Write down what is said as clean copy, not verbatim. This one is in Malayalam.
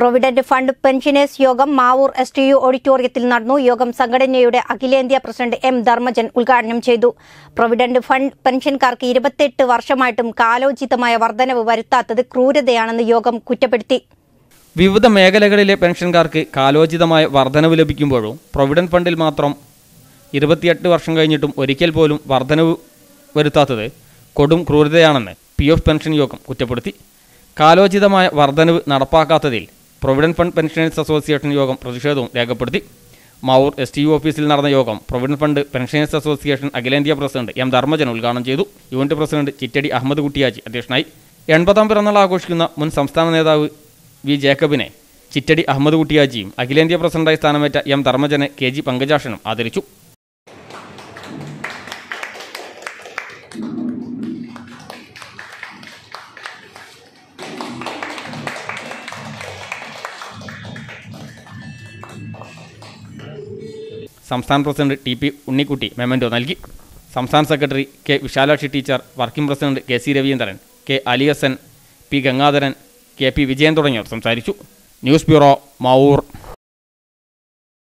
Provident Fund Pensioners Yogam Mavur STU Auditorium Nadnu Yogam Sangadanayude Akhilendiya President M. Dharmajan Udghadanam Chedu. Provident Fund Pensionkarku 28 വർഷമായിട്ടും കാലോചിതമായ വർധനവ് വരുത്താത്തത് ക്രൂരതയാണെന്ന് യോഗം കുറ്റപ്പെടുത്തി. വിവിധ മേഖലകളിലെ പെൻഷൻകാർക്ക് കാലോചിതമായ വർധനവ് ലഭിക്കുമ്പോഴും പ്രൊവിഡന്റ് ഫണ്ടിൽ മാത്രം 28 വർഷം കഴിഞ്ഞിട്ടും ഒരിക്കൽ പോലും വർധനവ് വരുത്താത്തത് കൊടും ക്രൂരതയാണെന്ന് പിഎഫ് പെൻഷൻ യോഗം കുറ്റപ്പെടുത്തി. കാലോചിതമായ വർധനവ് നടപ്പാക്കാത്തതിൽ പ്രൊവിഡന്റ് ഫണ്ട് പെൻഷനേഴ്സ് അസോസിയേഷൻ യോഗം പ്രതിഷേധവും രേഖപ്പെടുത്തി. മാവൂർ STU ഓഫീസിൽ നടന്ന യോഗം പ്രൊവിഡന്റ് ഫണ്ട് പെൻഷനേഴ്സ് അസോസിയേഷൻ അഖിലേന്ത്യാ പ്രസിഡന്റ് എം ധർമ്മജൻ ഉദ്ഘാടനം ചെയ്തു. യൂണിറ്റ് പ്രസിഡന്റ് ചിറ്റടി അഹമ്മദ് കുട്ടിയാജ് അധ്യക്ഷനായി. 80ാം പിറന്നാൾ ആഘോഷിക്കുന്ന മുൻ സംസ്ഥാന നേതാവ് വി ജേക്കബിനെ ചിറ്റടി അഹമ്മദ് കുട്ടിയാജിയും അഖിലേന്ത്യാ പ്രസിഡന്റായി സ്ഥാനമേറ്റ എം ധർമ്മജനെ KG പങ്കജാഷനും ആദരിച്ചു. സംസ്ഥാന പ്രസിഡന്റ് TP ഉണ്ണിക്കുട്ടി മെമ്മൻഡോ നൽകി. സംസ്ഥാന secretary K. Vishalakshi teacher, working president K. C. Raveendran, K. Ali Hassan, P. Gangadharan, K. P. Vijayan തുടങ്ങിയവർ സംസാരിച്ചു. News bureau, Mavoor.